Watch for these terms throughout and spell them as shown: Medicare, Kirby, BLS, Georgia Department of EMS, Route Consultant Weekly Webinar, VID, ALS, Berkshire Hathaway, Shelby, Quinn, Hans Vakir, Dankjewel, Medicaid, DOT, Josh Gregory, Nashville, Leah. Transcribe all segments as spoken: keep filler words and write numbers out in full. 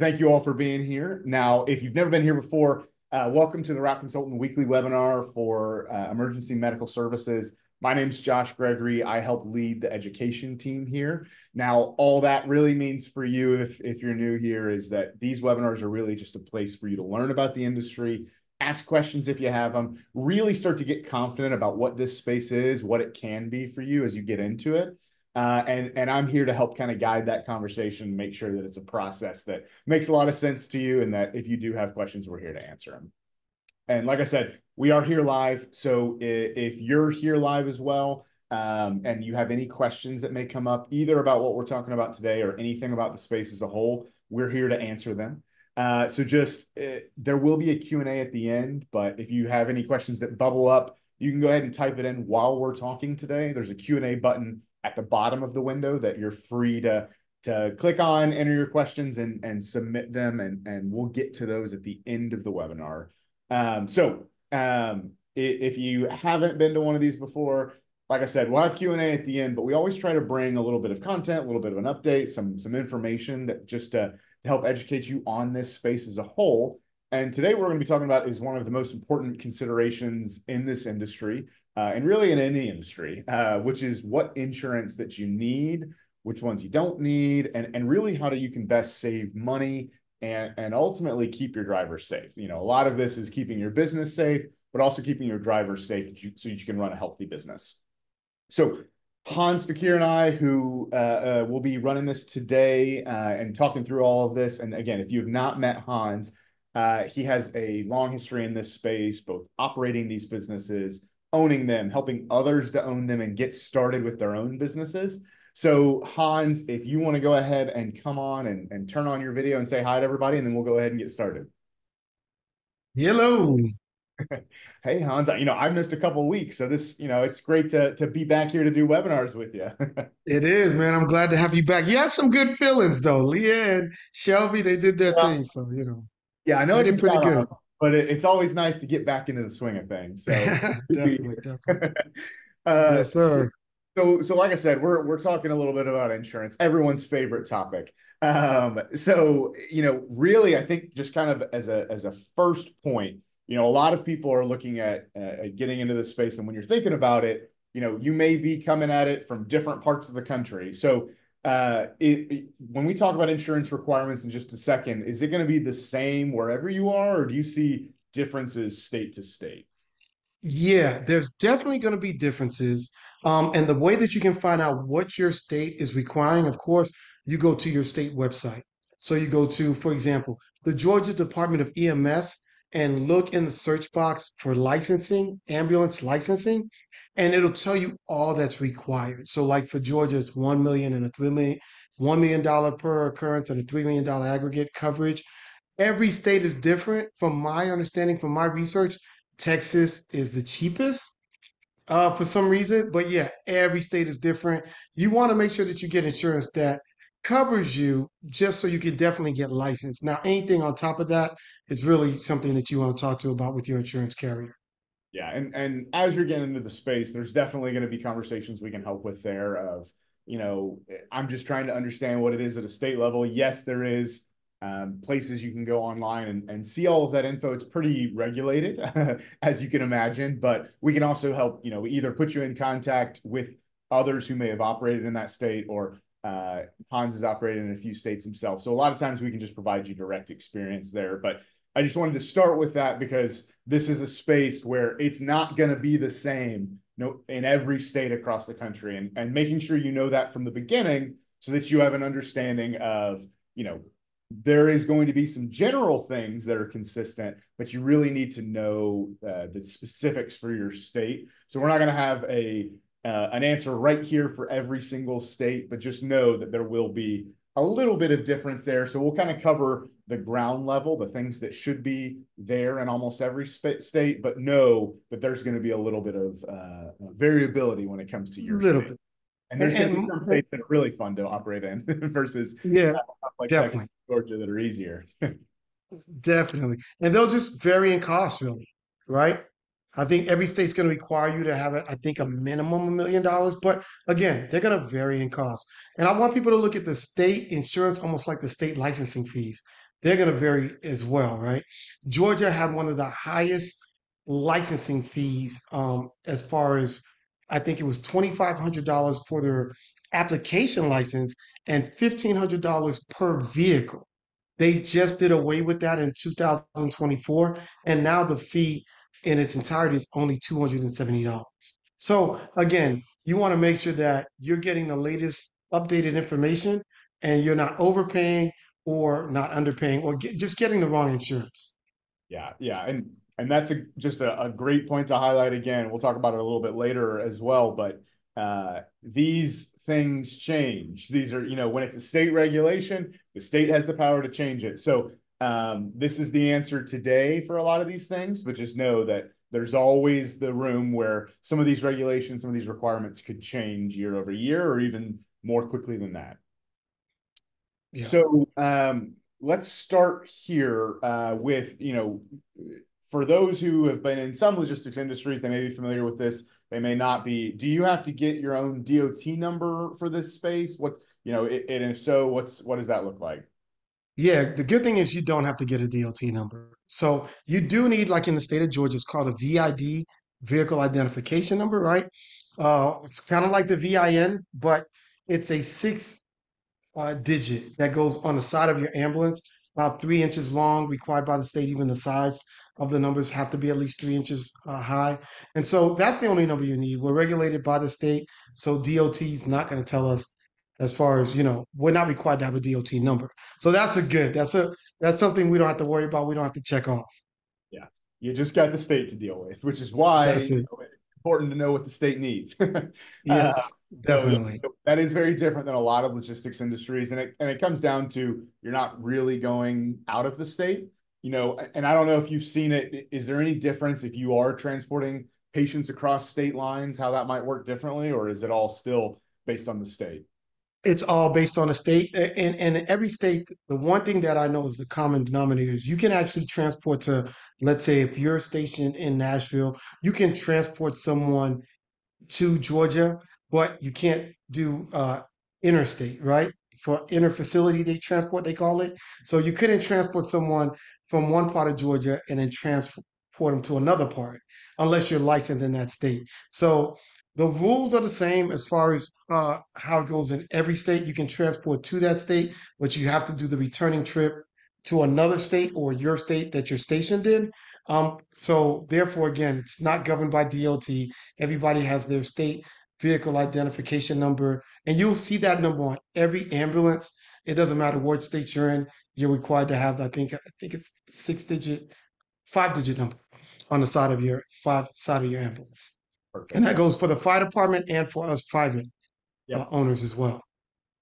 thank you all for being here. Now, if you've never been here before, uh, welcome to the Route Consultant Weekly Webinar for uh, Emergency Medical Services. My name's Josh Gregory. I help lead the education team here. Now, all that really means for you, if, if you're new here, is that these webinars are really just a place for you to learn about the industry, ask questions if you have them, really start to get confident about what this space is, what it can be for you as you get into it. Uh, and, and I'm here to help kind of guide that conversation, make sure that it's a process that makes a lot of sense to you, and that if you do have questions, we're here to answer them. And like I said, we are here live. So if you're here live as well, um, and you have any questions that may come up, either about what we're talking about today or anything about the space as a whole, we're here to answer them. Uh, so just, uh, there will be a Q and A at the end, but if you have any questions that bubble up, you can go ahead and type it in while we're talking today. There's a Q and A button at the bottom of the window that you're free to to click on, enter your questions, and, and submit them, and, and we'll get to those at the end of the webinar. Um, so um, if you haven't been to one of these before, like I said, we'll have Q and A at the end, but we always try to bring a little bit of content, a little bit of an update, some, some information that just to help educate you on this space as a whole. And today what we're going to be talking about is one of the most important considerations in this industry, uh, and really in any industry, uh, which is what insurance that you need, which ones you don't need, and, and really how do you can best save money And, and ultimately keep your drivers safe. You know, a lot of this is keeping your business safe, but also keeping your drivers safe that you, so that you can run a healthy business. So Hans Vakir and I, who uh, uh, will be running this today uh, and talking through all of this. And again, if you have not met Hans, uh, he has a long history in this space, both operating these businesses, owning them, helping others to own them and get started with their own businesses. So Hans, if you want to go ahead and come on and, and turn on your video and say hi to everybody, and then we'll go ahead and get started. Hello. Hey, Hans, you know, I missed a couple of weeks. So this, you know, it's great to, to be back here to do webinars with you. It is, man. I'm glad to have you back. You had some good feelings, though. Leah and Shelby, they did their yeah. thing. So, you know. Yeah, I know I did pretty good. On, but it, it's always nice to get back into the swing of things. So definitely, definitely. uh, yes, sir. So, so like I said, we're, we're talking a little bit about insurance, everyone's favorite topic. Um, so, you know, really, I think just kind of as a, as a first point, you know, a lot of people are looking at, uh, at getting into this space. And when you're thinking about it, you know, you may be coming at it from different parts of the country. So uh, it, it, when we talk about insurance requirements in just a second, is it going to be the same wherever you are, or do you see differences state to state? Yeah, there's definitely going to be differences. Um, and the way that you can find out what your state is requiring, of course, you go to your state website. So you go to, for example, the Georgia Department of E M S and look in the search box for licensing, ambulance licensing, and it'll tell you all that's required. So like for Georgia, it's one million dollars and a three million dollars, one million dollars per occurrence and a three million dollars aggregate coverage. Every state is different. From my understanding, from my research, Texas is the cheapest. Uh, for some reason, but yeah, every state is different. You want to make sure that you get insurance that covers you just so you can definitely get licensed. Now, anything on top of that is really something that you want to talk to about with your insurance carrier. Yeah, and, and as you're getting into the space, there's definitely going to be conversations we can help with there of, you know, I'm just trying to understand what it is at a state level. Yes, there is. Um, places you can go online and, and see all of that info. It's pretty regulated, as you can imagine, but we can also help, you know, either put you in contact with others who may have operated in that state, or uh, Hans has operated in a few states himself. So a lot of times we can just provide you direct experience there. But I just wanted to start with that because this is a space where it's not going to be the same, you know, in every state across the country, and, and making sure you know that from the beginning so that you have an understanding of, you know, there is going to be some general things that are consistent, but you really need to know uh, the specifics for your state. So we're not going to have a uh, an answer right here for every single state, but just know that there will be a little bit of difference there. So we'll kind of cover the ground level, the things that should be there in almost every state, but know that there's going to be a little bit of uh, variability when it comes to your little state. Bit. And there's and, some states that are really fun to operate in versus yeah, like definitely. Texas, Georgia that are easier. Definitely. And they'll just vary in cost, really, right? I think every state's going to require you to have, a, I think, a minimum a million dollars. But again, they're going to vary in cost. And I want people to look at the state insurance almost like the state licensing fees. they're going to vary as well, right? Georgia had one of the highest licensing fees um, as far as, I think it was twenty-five hundred dollars for their application license and fifteen hundred dollars per vehicle. They just did away with that in two thousand twenty-four, and now the fee in its entirety is only two hundred seventy dollars. So again, you want to make sure that you're getting the latest updated information and you're not overpaying or not underpaying or get, just getting the wrong insurance. Yeah, yeah. And and that's a, just a, a great point to highlight again. We'll talk about it a little bit later as well, but uh, these things change. These are, you know, when it's a state regulation, the state has the power to change it. So um, this is the answer today for a lot of these things, but just know that there's always the room where some of these regulations, some of these requirements could change year over year or even more quickly than that. Yeah. So um, let's start here uh, with, you know, for those who have been in some logistics industries, they may be familiar with this, they may not be. Do you have to get your own D O T number for this space? What, you know, it, and if so, what's what does that look like? Yeah, the good thing is you don't have to get a D O T number. So you do need, like in the state of Georgia, it's called a V I D, vehicle identification number, right? Uh, it's kind of like the V I N, but it's a six uh, digit that goes on the side of your ambulance, about three inches long, required by the state. Even the size of the numbers have to be at least three inches uh, high. And so that's the only number you need. We're regulated by the state, so D O T is not going to tell us. As far as, you know, we're not required to have a D O T number. So that's a good, that's a, that's something we don't have to worry about. We don't have to check off. Yeah. You just got the state to deal with, which is why it. You know, it's important to know what the state needs. Yes, uh, definitely. So that is very different than a lot of logistics industries. And it, and it comes down to, you're not really going out of the state, you know, and I don't know if you've seen it. Is there any difference if you are transporting patients across state lines, how that might work differently, or is it all still based on the state? It's all based on the state, and, and in every state, the one thing that I know is the common denominator is you can actually transport to, let's say if you're stationed in Nashville, you can transport someone to Georgia, but you can't do uh, interstate, right? For interfacility they transport, they call it. So you couldn't transport someone from one part of Georgia and then transport them to another part, unless you're licensed in that state. So the rules are the same as far as uh, how it goes in every state. You can transport to that state, but you have to do the returning trip to another state or your state that you're stationed in. Um, so therefore, again, it's not governed by D O T. Everybody has their state vehicle identification number, and you'll see that number on every ambulance. It doesn't matter what state you're in. You're required to have, I think, I think it's six digit, five digit number on the side of your five side of your ambulance. Perfect. And that goes for the fire department and for us private yep. uh, owners as well.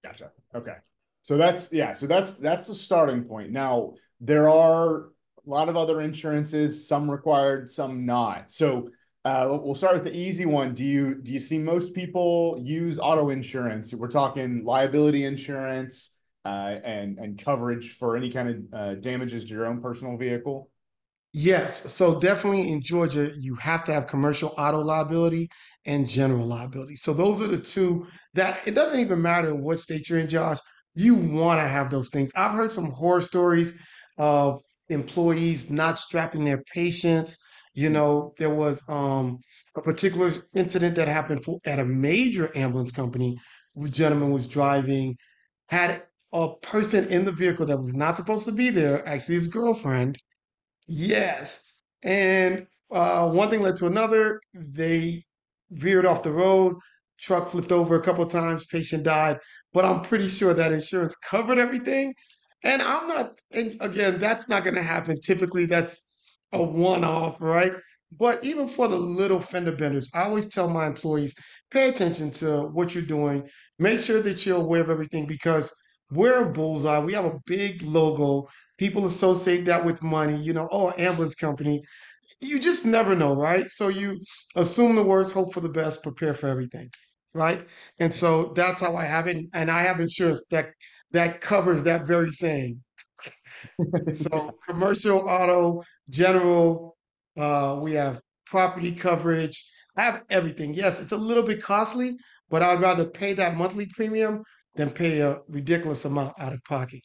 Gotcha. Okay. So that's, yeah, so that's, that's the starting point. Now, there are a lot of other insurances, some required, some not. So uh, we'll start with the easy one. Do you, do you see most people use auto insurance? We're talking liability insurance uh, and, and coverage for any kind of uh, damages to your own personal vehicle? Yes. So definitely in Georgia, you have to have commercial auto liability and general liability. So those are the two that it doesn't even matter what state you're in, Josh, you want to have those things. I've heard some horror stories of employees not strapping their patients. You know, there was um, a particular incident that happened for, at a major ambulance company. The gentleman was driving, had a person in the vehicle that was not supposed to be there, actually his girlfriend. Yes. And uh, one thing led to another. They veered off the road. Truck flipped over a couple of times. Patient died. But I'm pretty sure that insurance covered everything. And I'm not, and again, that's not going to happen. Typically, that's a one-off, right? But even for the little fender benders, I always tell my employees, pay attention to what you're doing. Make sure that you're aware of everything because we're a bullseye. We have a big logo. People associate that with money, you know, oh, ambulance company. You just never know, right? So you assume the worst, hope for the best, prepare for everything, right? And so that's how I have it. And I have insurance that that covers that very thing. So commercial, auto, general, uh, we have property coverage. I have everything. Yes, it's a little bit costly, but I'd rather pay that monthly premium than pay a ridiculous amount out of pocket.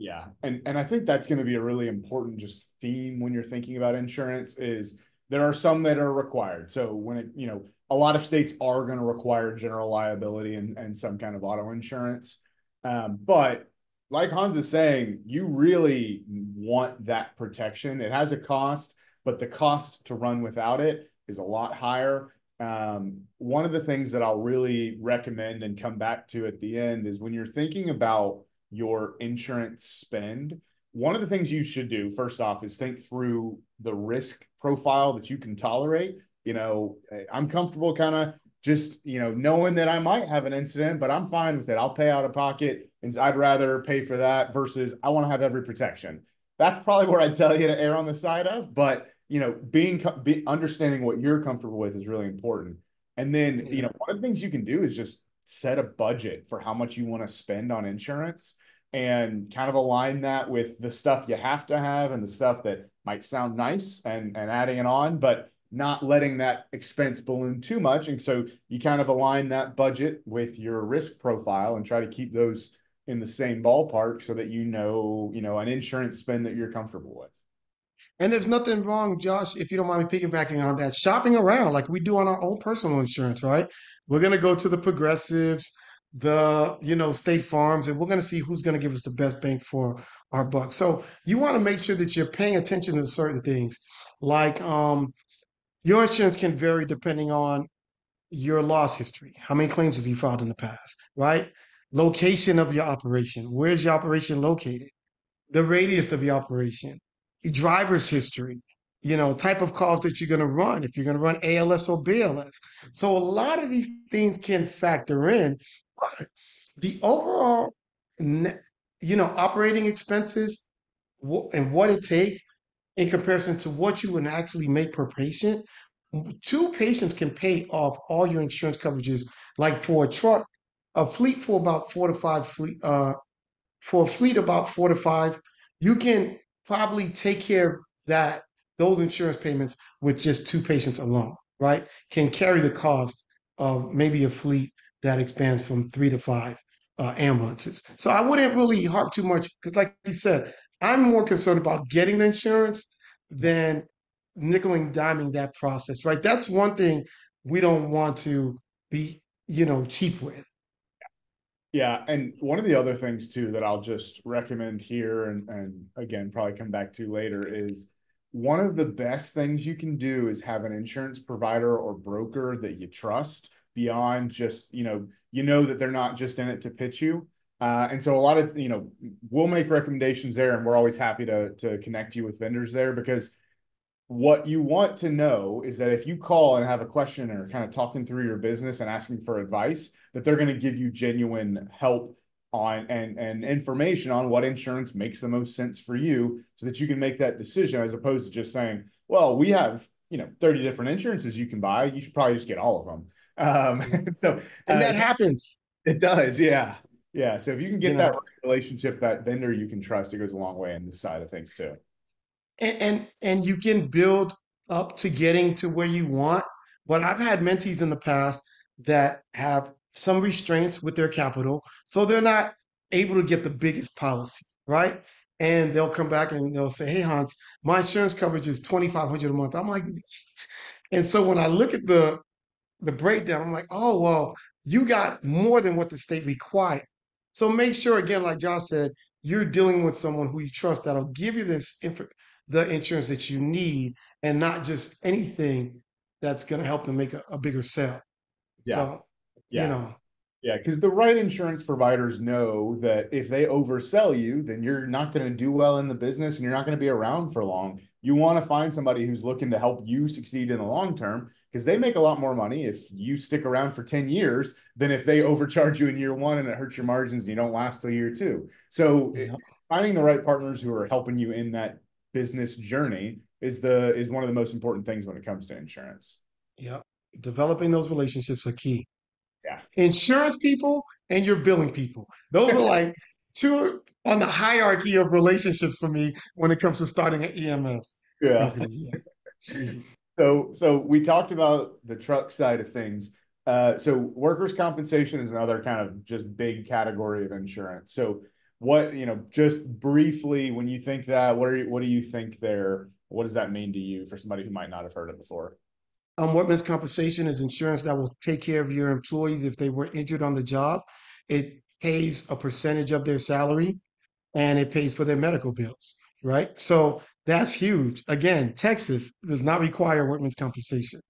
Yeah. And, and I think that's going to be a really important just theme when you're thinking about insurance is there are some that are required. So when it, you know, a lot of states are going to require general liability and, and some kind of auto insurance. Um, but like Hans is saying, you really want that protection. It has a cost, but the cost to run without it is a lot higher. Um, one of the things that I'll really recommend and come back to at the end is when you're thinking about your insurance spend, one of the things you should do, first off, is think through the risk profile that you can tolerate. You know, I'm comfortable kind of just, you know, knowing that I might have an incident, but I'm fine with it. I'll pay out of pocket and I'd rather pay for that versus I want to have every protection. That's probably where I'd tell you to err on the side of, but you know, being be, understanding what you're comfortable with is really important. And then, you know, one of the things you can do is just set a budget for how much you want to spend on insurance and kind of align that with the stuff you have to have and the stuff that might sound nice and, and adding it on, but not letting that expense balloon too much. And so you kind of align that budget with your risk profile and try to keep those in the same ballpark so that, you know, you know, an insurance spend that you're comfortable with. And there's nothing wrong, Josh, if you don't mind me piggybacking on that, shopping around like we do on our own personal insurance, right? We're going to go to the Progressives, the, you know, State Farms, and we're going to see who's going to give us the best bang for our buck. So you want to make sure that you're paying attention to certain things, like um, your insurance can vary depending on your loss history. How many claims have you filed in the past, right? Location of your operation. Where's your operation located? The radius of your operation. Your driver's history, you know, type of calls that you're going to run, if you're going to run A L S or B L S. So a lot of these things can factor in, but the overall, you know, operating expenses and what it takes in comparison to what you would actually make per patient, two patients can pay off all your insurance coverages, like for a truck, a fleet for about four to five fleet, uh, for a fleet about four to five, you can probably take care of that, those insurance payments with just two patients alone, right? Can carry the cost of maybe a fleet that expands from three to five uh, ambulances. So I wouldn't really harp too much because like you said, I'm more concerned about getting the insurance than nickel and diming that process, right? That's one thing we don't want to be, you know, cheap with. Yeah. And one of the other things too, that I'll just recommend here and, and again, probably come back to later is one of the best things you can do is have an insurance provider or broker that you trust beyond just, you know, you know, that they're not just in it to pitch you. Uh, and so a lot of, you know, we'll make recommendations there and we're always happy to, to connect you with vendors there because what you want to know is that if you call and have a question or kind of talking through your business and asking for advice, that they're going to give you genuine help on and, and information on what insurance makes the most sense for you so that you can make that decision as opposed to just saying, well, we have, you know, thirty different insurances you can buy. You should probably just get all of them. Um, so and that uh, happens. It does. Yeah. Yeah. So if you can get yeah. that relationship, that vendor you can trust, it goes a long way in this side of things too. And, and and you can build up to getting to where you want. But I've had mentees in the past that have some restraints with their capital, so they're not able to get the biggest policy, right? And they'll come back and they'll say, "Hey Hans, my insurance coverage is twenty-five hundred dollars a month." I'm like, "What?" And so when I look at the the breakdown, I'm like, "Oh well, you got more than what the state required." So make sure again, like Josh said, you're dealing with someone who you trust that'll give you this information, the insurance that you need and not just anything that's going to help them make a, a bigger sale. Yeah. So, yeah. You know. Yeah. Cause the right insurance providers know that if they oversell you, then you're not going to do well in the business and you're not going to be around for long. You want to find somebody who's looking to help you succeed in the long term because they make a lot more money if you stick around for ten years than if they overcharge you in year one and it hurts your margins and you don't last till year two. So yeah. Finding the right partners who are helping you in that business journey is the is one of the most important things when it comes to insurance. Yeah, developing those relationships are key. Yeah, insurance people and your billing people, those are like two on the hierarchy of relationships for me when it comes to starting an E M S. Yeah. so so we talked about the truck side of things. Uh, so workers' compensation is another kind of just big category of insurance. So what, you know, just briefly, when you think that, what are you, what do you think there? What does that mean to you for somebody who might not have heard it before? Um, workman's compensation is insurance that will take care of your employees if they were injured on the job. It pays a percentage of their salary and it pays for their medical bills, right? So that's huge. Again, Texas does not require workman's compensation.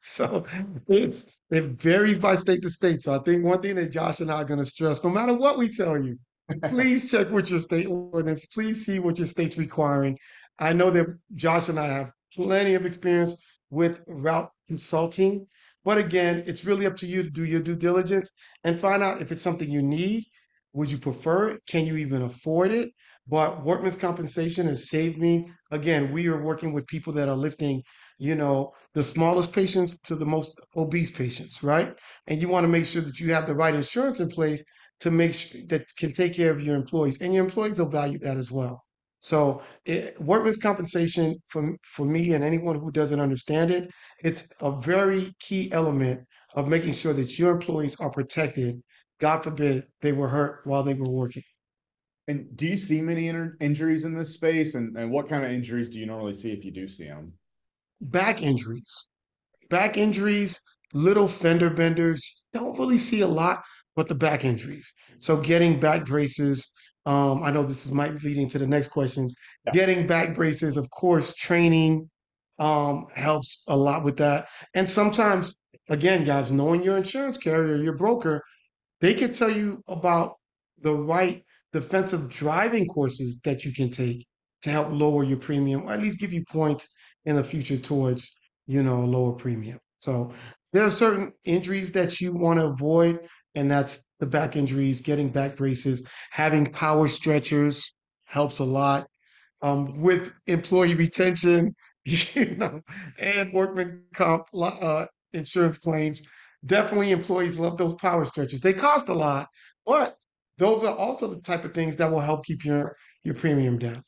So it's, it varies by state to state. So I think one thing that Josh and I are going to stress, no matter what we tell you, please check with your state ordinance. Please see what your state's requiring. I know that Josh and I have plenty of experience with route consulting, but again, it's really up to you to do your due diligence and find out if it's something you need. Would you prefer it? Can you even afford it? But workman's compensation has saved me. Again, we are working with people that are lifting, you know, the smallest patients to the most obese patients, right? And you want to make sure that you have the right insurance in place to make sure that can take care of your employees, and your employees will value that as well. So it, workman's compensation, for, for me and anyone who doesn't understand it, it's a very key element of making sure that your employees are protected. God forbid they were hurt while they were working. And do you see many in- injuries in this space? And, and what kind of injuries do you normally see if you do see them? Back injuries. Back injuries, little fender benders. Don't really see a lot, but the back injuries. So getting back braces. Um, I know this is might be leading to the next questions. Yeah. Getting back braces, of course, training um, helps a lot with that. And sometimes, again, guys, knowing your insurance carrier, your broker, they can tell you about the right defensive driving courses that you can take to help lower your premium, or at least give you points in the future towards, you know, lower premium. So there are certain injuries that you want to avoid, and that's the back injuries, getting back braces, having power stretchers helps a lot um, with employee retention, you know, and workman comp uh, insurance claims. Definitely employees love those power stretchers. They cost a lot, but those are also the type of things that will help keep your, your premium down.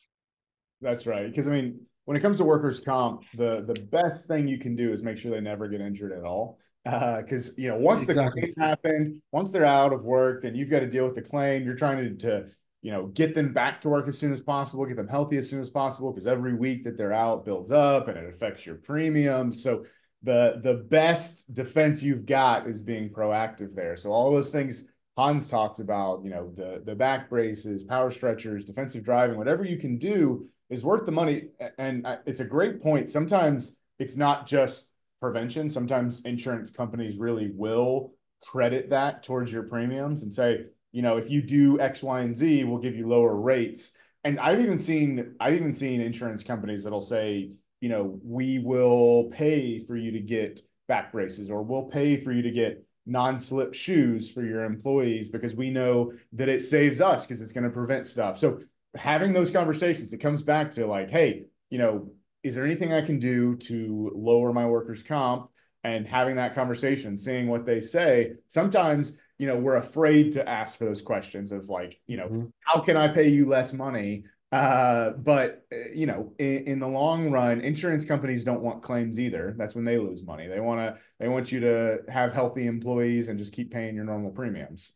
That's right. Because, I mean, when it comes to workers' comp, the, the best thing you can do is make sure they never get injured at all. Because, uh, you know, once exactly. the claim happened, once they're out of work, then you've got to deal with the claim. You're trying to, to, you know, get them back to work as soon as possible, get them healthy as soon as possible, because every week that they're out builds up and it affects your premium. So the the best defense you've got is being proactive there. So all those things Hans talked about, you know, the, the back braces, power stretchers, defensive driving, whatever you can do is worth the money. And it's a great point. Sometimes it's not just prevention. Sometimes insurance companies really will credit that towards your premiums and say, you know, if you do X, Y, and Z, we'll give you lower rates. And I've even seen, I've even seen insurance companies that'll say, you know, we will pay for you to get back braces, or we'll pay for you to get non-slip shoes for your employees, because we know that it saves us, because it's going to prevent stuff. So having those conversations, it comes back to like, hey, you know, is there anything I can do to lower my workers' comp? And having that conversation, seeing what they say. Sometimes, you know, we're afraid to ask for those questions of like, you know, mm-hmm. how can I pay you less money? Uh, but, you know, in, in the long run, insurance companies don't want claims either. That's when they lose money. They want to, they want you to have healthy employees and just keep paying your normal premiums.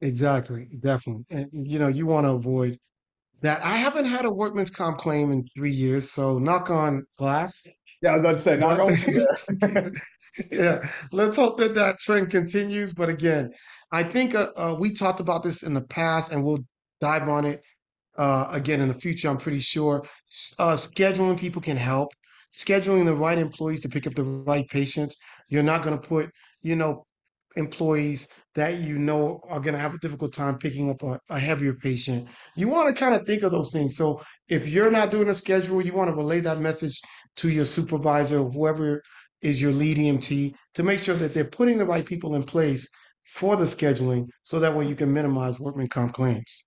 Exactly. Definitely. And, you know, you want to avoid that. I haven't had a workman's comp claim in three years, so knock on glass. Yeah, I was about to say, knock on Yeah, let's hope that that trend continues. But again, I think uh, uh, we talked about this in the past, and we'll dive on it uh, again in the future, I'm pretty sure. Uh, scheduling people can help. Scheduling the right employees to pick up the right patients. You're not going to put, you know, employees that you know are going to have a difficult time picking up a, a heavier patient. You want to kind of think of those things. So if you're not doing a schedule, you want to relay that message to your supervisor, whoever is your lead E M T, to make sure that they're putting the right people in place for the scheduling, so that way you can minimize workman comp claims.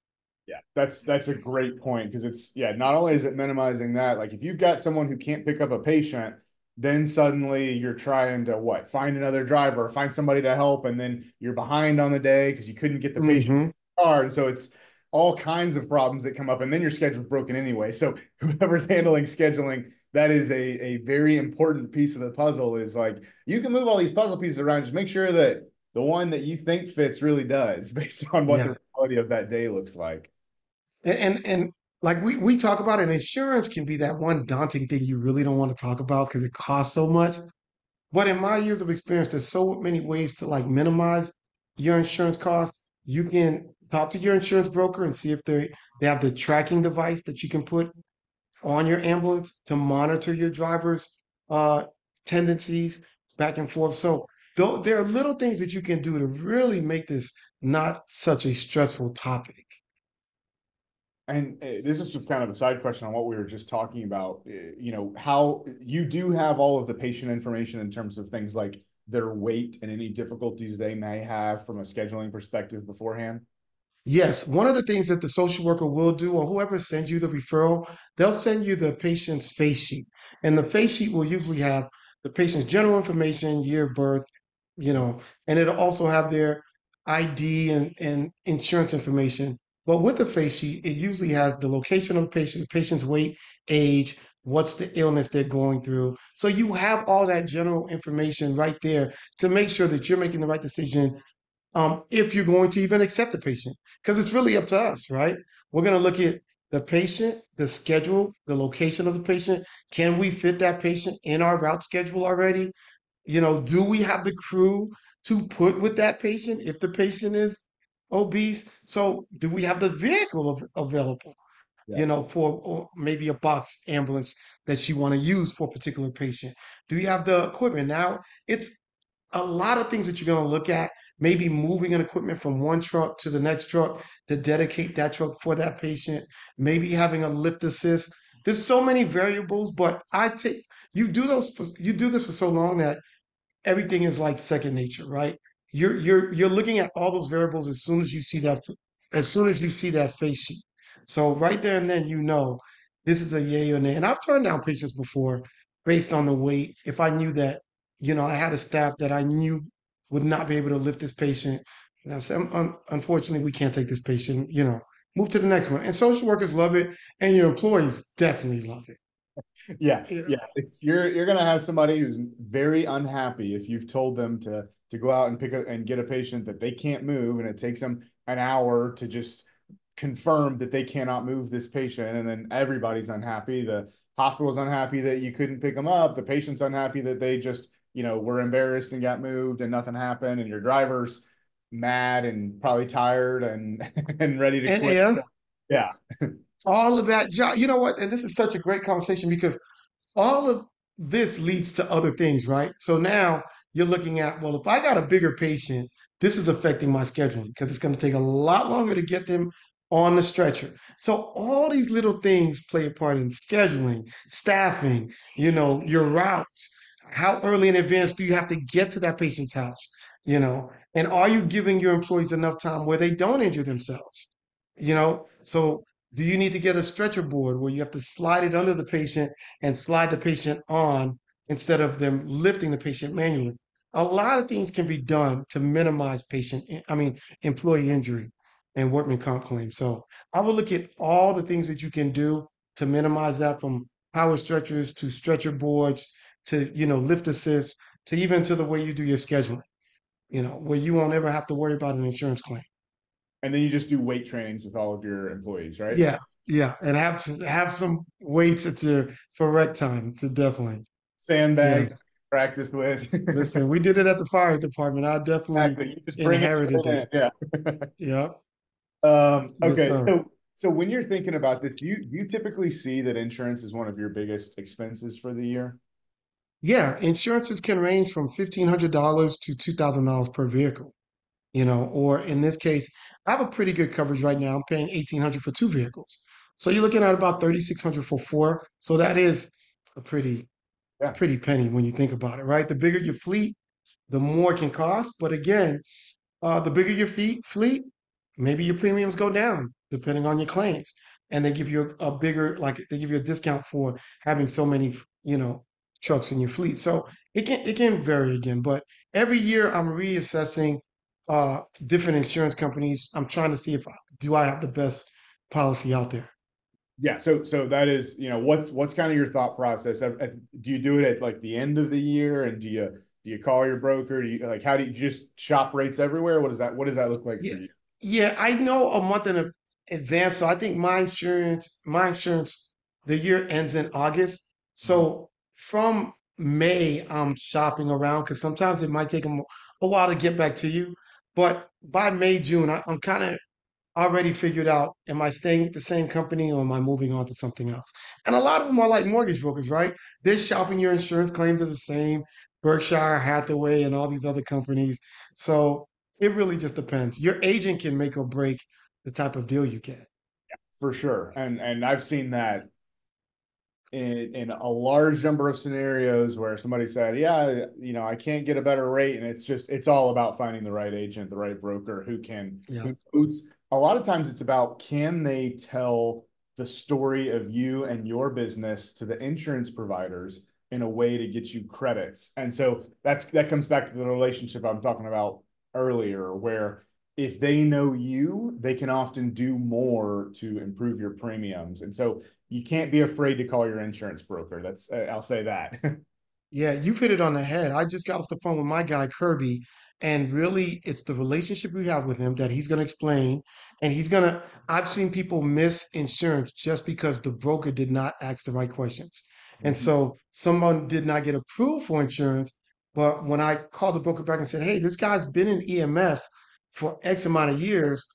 Yeah, that's that's a great point, because it's, yeah, not only is it minimizing that, like if you've got someone who can't pick up a patient, then suddenly you're trying to what? Find another driver, find somebody to help, and then you're behind on the day because you couldn't get the patient mm-hmm. in the car. And so it's all kinds of problems that come up, and then your schedule's broken anyway. So whoever's handling scheduling, that is a, a very important piece of the puzzle. Is like, you can move all these puzzle pieces around, just make sure that the one that you think fits really does, based on what yeah. the reality of that day looks like. And and, and like we, we talk about it, insurance can be that one daunting thing you really don't want to talk about because it costs so much. But in my years of experience, there's so many ways to like minimize your insurance costs. You can talk to your insurance broker and see if they they have the tracking device that you can put on your ambulance to monitor your driver's uh, tendencies back and forth. So th- there are little things that you can do to really make this not such a stressful topic. And this is just kind of a side question on what we were just talking about. You know, how you do have all of the patient information in terms of things like their weight and any difficulties they may have from a scheduling perspective beforehand? Yes. One of the things that the social worker will do, or whoever sends you the referral, they'll send you the patient's face sheet. And the face sheet will usually have the patient's general information, year of birth, you know, and it'll also have their I D and, and insurance information. But with the face sheet, it usually has the location of the patient, the patient's weight, age, what's the illness they're going through. So you have all that general information right there to make sure that you're making the right decision, um, if you're going to even accept the patient, because it's really up to us, right? We're going to look at the patient, the schedule, the location of the patient. Can we fit that patient in our route schedule already? You know, do we have the crew to put with that patient if the patient is obese? So do we have the vehicle of, available, yeah. you know, for or maybe a box ambulance that you want to use for a particular patient? Do you have the equipment? Now, it's a lot of things that you're going to look at, maybe moving an equipment from one truck to the next truck to dedicate that truck for that patient, maybe having a lift assist. There's so many variables, but I take you do those for, you do this for so long that everything is like second nature, right? You're you're you're looking at all those variables as soon as you see that as soon as you see that face sheet. So right there and then you know this is a yay or nay. And I've turned down patients before based on the weight. If I knew that, you know, I had a staff that I knew would not be able to lift this patient, and I said, Un- unfortunately, we can't take this patient. You know, move to the next one. And social workers love it, and your employees definitely love it. Yeah, yeah. It's, you're you're gonna have somebody who's very unhappy if you've told them to. to go out and pick up and get a patient that they can't move, and it takes them an hour to just confirm that they cannot move this patient. And then everybody's unhappy. The hospital's unhappy that you couldn't pick them up. The patient's unhappy that they just, you know, were embarrassed and got moved and nothing happened. And your driver's mad and probably tired and, and ready to and quit. Yeah. yeah. All of that, you know what? And this is such a great conversation because all of this leads to other things, right? So now you're looking at, well, if I got a bigger patient, this is affecting my scheduling because it's going to take a lot longer to get them on the stretcher. So all these little things play a part in scheduling, staffing, you know, your routes. How early in advance do you have to get to that patient's house, you know? And are you giving your employees enough time where they don't injure themselves, you know? So do you need to get a stretcher board where you have to slide it under the patient and slide the patient on instead of them lifting the patient manually? A lot of things can be done to minimize patient, I mean, employee injury and workman comp claims. So I would look at all the things that you can do to minimize that, from power stretchers to stretcher boards to, you know, lift assist to even to the way you do your scheduling, you know, where you won't ever have to worry about an insurance claim. And then you just do weight trainings with all of your employees, right? Yeah, yeah. And have some, have some weights at your for rec time to definitely. Sandbags. Yes. Practice with. Listen, we did it at the fire department. I definitely exactly. inherited that. Yeah. Yep. Um, okay. Yes, so, so when you're thinking about this, do you do you typically see that insurance is one of your biggest expenses for the year? Yeah, insurances can range from fifteen hundred dollars to two thousand dollars per vehicle. You know, or in this case, I have a pretty good coverage right now. I'm paying eighteen hundred for two vehicles, so you're looking at about thirty six hundred for four. So that is a pretty Yeah. pretty penny when you think about it, right? The bigger your fleet, the more it can cost. But again, uh, the bigger your fleet, fleet, maybe your premiums go down depending on your claims, and they give you a, a bigger, like they give you a discount for having so many, you know, trucks in your fleet. So it can it can vary again. But every year I'm reassessing uh, different insurance companies. I'm trying to see if do I have the best policy out there. Yeah. So, so that is, you know, what's, what's kind of your thought process? Do you do it at like the end of the year, and do you, Do you call your broker? Do you like, how do you just shop rates everywhere? What does that, what does that look like yeah. for you? Yeah, I know a month in advance. So I think my insurance, my insurance, the year ends in August. So from May, I'm shopping around because sometimes it might take a, a while to get back to you. But by May, June, I, I'm kind of already figured out, am I staying with the same company or am I moving on to something else? And a lot of them are like mortgage brokers, right? They're shopping your insurance claims are the same. Berkshire Hathaway and all these other companies. So it really just depends. Your agent can make or break the type of deal you get. Yeah, for sure. And and I've seen that in, in a large number of scenarios where somebody said, yeah, you know, I can't get a better rate. And it's just, it's all about finding the right agent, the right broker who can, yeah. who boots. A lot of times it's about, can they tell the story of you and your business to the insurance providers in a way to get you credits? And so that's, that comes back to the relationship I'm talking about earlier, where if they know you, they can often do more to improve your premiums. And so you can't be afraid to call your insurance broker. That's, I'll say that. Yeah, you hit it on the head. I just got off the phone with my guy, Kirby, and really it's the relationship we have with him that he's going to explain. And he's going to, I've seen people miss insurance just because the broker did not ask the right questions. And so someone did not get approved for insurance, but when I called the broker back and said, hey, this guy's been in E M S for X amount of years,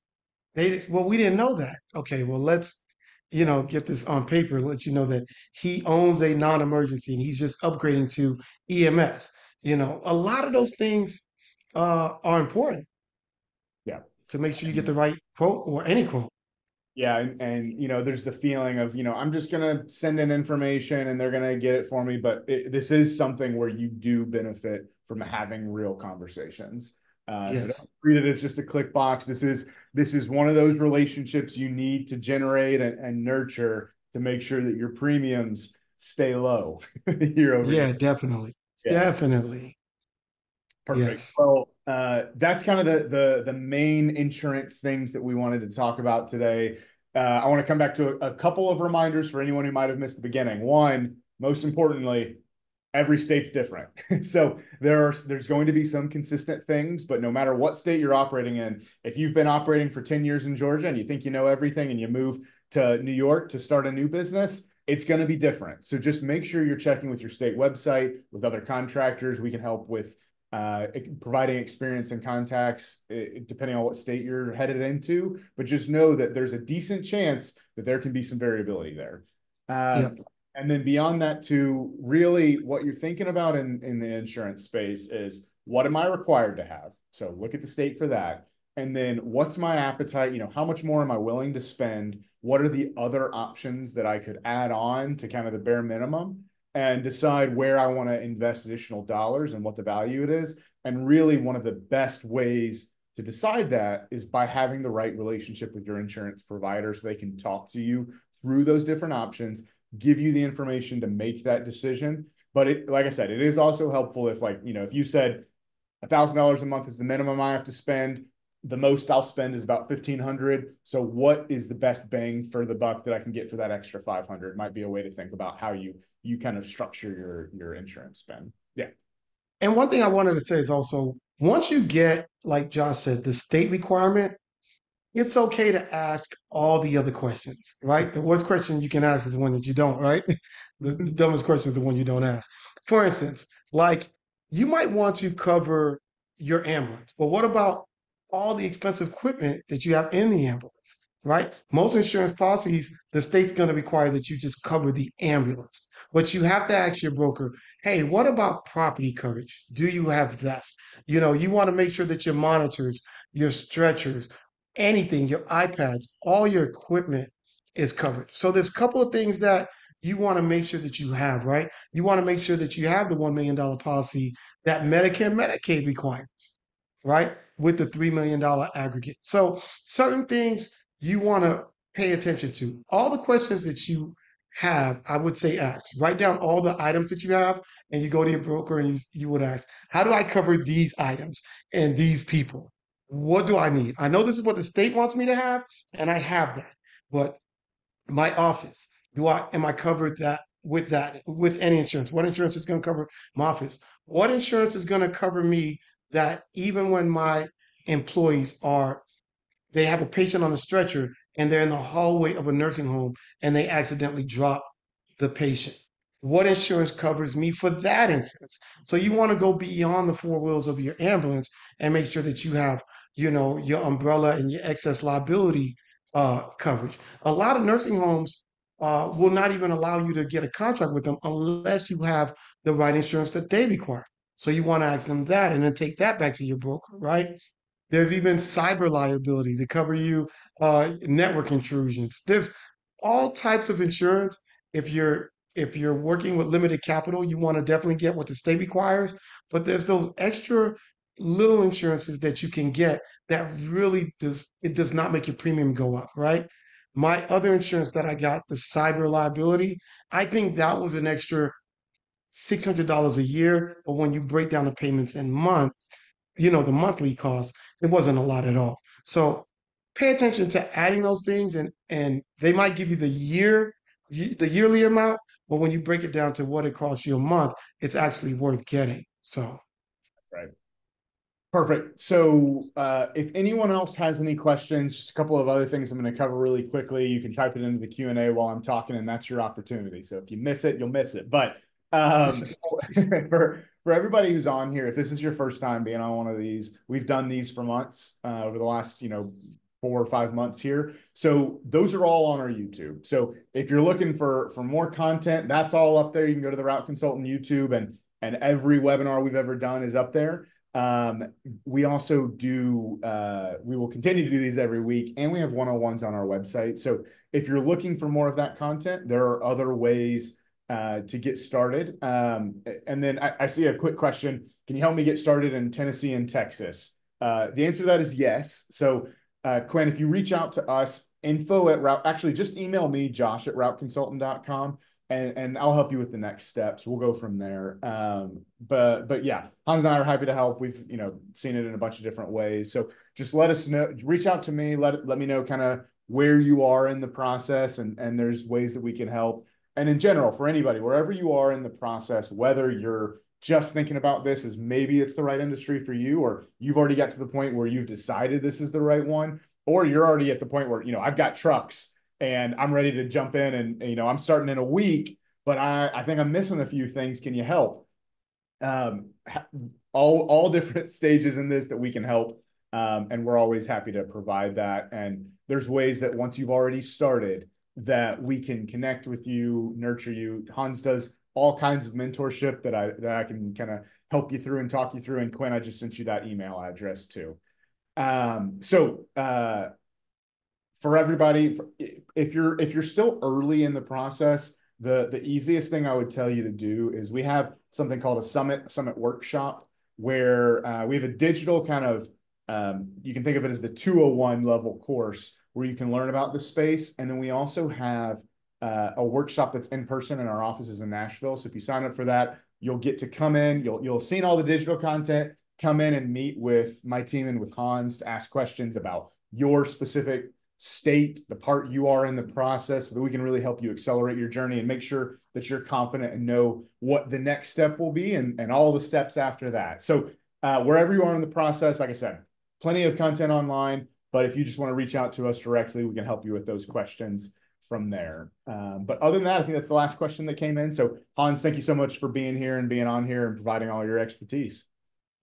they just, well, we didn't know that. Okay, well, let's, you know, get this on paper, let you know that he owns a non-emergency and he's just upgrading to E M S. You know, a lot of those things uh, are important. Yeah. To make sure you get the right quote or any quote. Yeah. And, and, you know, there's the feeling of, you know, I'm just going to send in information and they're going to get it for me. But it, this is something where you do benefit from having real conversations. Uh, yes. So don't treat it as just a click box. This is, this is one of those relationships you need to generate and, and nurture to make sure that your premiums stay low year over year. Yeah, definitely. Yeah. Definitely. Perfect. Yes. Well, uh, that's kind of the, the the main insurance things that we wanted to talk about today. Uh, I want to come back to a, a couple of reminders for anyone who might have missed the beginning. One, most importantly, every state's different. So there are, there's going to be some consistent things, but no matter what state you're operating in, if you've been operating for ten years in Georgia and you think you know everything and you move to New York to start a new business, it's going to be different. So just make sure you're checking with your state website, with other contractors. We can help with Uh, providing experience and contacts, it, depending on what state you're headed into, but just know that there's a decent chance that there can be some variability there. Uh, yeah. And then beyond that too, really what you're thinking about in, in the insurance space is, what am I required to have? So look at the state for that. And then what's my appetite? You know, how much more am I willing to spend? What are the other options that I could add on to kind of the bare minimum? And decide where I want to invest additional dollars and what the value it is. And really one of the best ways to decide that is by having the right relationship with your insurance provider so they can talk to you through those different options, give you the information to make that decision. But it, like I said, it is also helpful if, like, you know, if you said one thousand dollars a month is the minimum I have to spend, the most I'll spend is about fifteen hundred dollars. So what is the best bang for the buck that I can get for that extra five hundred dollars? Might be a way to think about how you you kind of structure your, your insurance spend. Yeah. And one thing I wanted to say is also, once you get, like Josh said, the state requirement, it's okay to ask all the other questions, right? The worst question you can ask is the one that you don't, right? The, the dumbest question is the one you don't ask. For instance, like, you might want to cover your ambulance, but what about all the expensive equipment that you have in the ambulance, right? Most insurance policies, the state's going to require that you just cover the ambulance. But you have to ask your broker, hey, what about property coverage? Do you have that? You know, you want to make sure that your monitors, your stretchers, anything, your iPads, all your equipment is covered. So there's a couple of things that you want to make sure that you have, right? You want to make sure that you have the one million dollar policy that Medicare and Medicaid requires, right? With the three million dollar aggregate. So certain things you want to pay attention to. All the questions that you have, I would say ask. Write down all the items that you have and you go to your broker and you, you would ask, how do I cover these items and these people? What do I need? I know this is what the state wants me to have and I have that, but my office, do I, am I covered that with that, with any insurance? What insurance is going to cover my office? What insurance is going to cover me that even when my employees are, they have a patient on a stretcher and they're in the hallway of a nursing home and they accidentally drop the patient? What insurance covers me for that instance? So you want to go beyond the four wheels of your ambulance and make sure that you have, you know, your umbrella and your excess liability uh, coverage. A lot of nursing homes uh, will not even allow you to get a contract with them unless you have the right insurance that they require. So you want to ask them that and then take that back to your broker, right? There's even cyber liability to cover you, uh, network intrusions. There's all types of insurance. If you're If you're working with limited capital, you want to definitely get what the state requires, but there's those extra little insurances that you can get that really does, it does not make your premium go up, right? My other insurance that I got, the cyber liability, I think that was an extra six hundred dollars a year, but when you break down the payments in month, you know, the monthly cost, it wasn't a lot at all. So pay attention to adding those things, and, and they might give you the year, the yearly amount, but when you break it down to what it costs you a month, it's actually worth getting. So, right, perfect. So, uh, if anyone else has any questions, just a couple of other things I'm going to cover really quickly. You can type it into the Q and A while I'm talking, and that's your opportunity. So, if you miss it, you'll miss it. But um, for for everybody who's on here, if this is your first time being on one of these, we've done these for months uh, over the last, you know, four or five months here. So those are all on our YouTube. So if you're looking for, for more content, that's all up there. You can go to the Route Consultant YouTube, and, and every webinar we've ever done is up there. Um, we also do, uh, we will continue to do these every week, and we have one-on-ones on our website. So if you're looking for more of that content, there are other ways uh, to get started. Um, and then I, I see a quick question. Can you help me get started in Tennessee and Texas? Uh, the answer to that is yes. So Uh, Quinn, if you reach out to us, info at route, actually just email me, Josh at route consultant dot com, and, and I'll help you with the next steps. We'll go from there. Um, but, but yeah, Hans and I are happy to help. We've, you know, seen it in a bunch of different ways. So just let us know, reach out to me, let, let me know kind of where you are in the process, and, and there's ways that we can help. And in general, for anybody, wherever you are in the process, whether you're just thinking about this is maybe it's the right industry for you, or you've already got to the point where you've decided this is the right one, or you're already at the point where, you know, I've got trucks and I'm ready to jump in, and, you know, I'm starting in a week, but I, I think I'm missing a few things. Can you help? Um, all, all different stages in this that we can help. Um, and we're always happy to provide that. And there's ways that once you've already started that we can connect with you, nurture you. Hans does all kinds of mentorship that I that I can kind of help you through and talk you through. And Quinn, I just sent you that email address too. Um, so uh, for everybody, if you're if you're still early in the process, the the easiest thing I would tell you to do is we have something called a summit summit workshop where uh, we have a digital kind of um, you can think of it as the two oh one level course where you can learn about the space, and then we also have Uh, a workshop that's in person in our offices in Nashville. So if you sign up for that, you'll get to come in, you'll, you'll have seen all the digital content, come in and meet with my team and with Hans to ask questions about your specific state, the part you are in the process, so that we can really help you accelerate your journey and make sure that you're confident and know what the next step will be, and, and all the steps after that. So uh, wherever you are in the process, like I said, plenty of content online, but if you just want to reach out to us directly, we can help you with those questions from there. Um, but other than that, I think that's the last question that came in. So Hans, thank you so much for being here and being on here and providing all your expertise.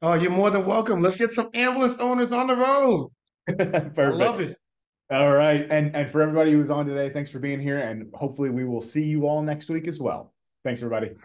Oh, you're more than welcome. Let's get some ambulance owners on the road. Perfect. I love it. All right. And, and for everybody who was on today, thanks for being here. And hopefully we will see you all next week as well. Thanks, everybody.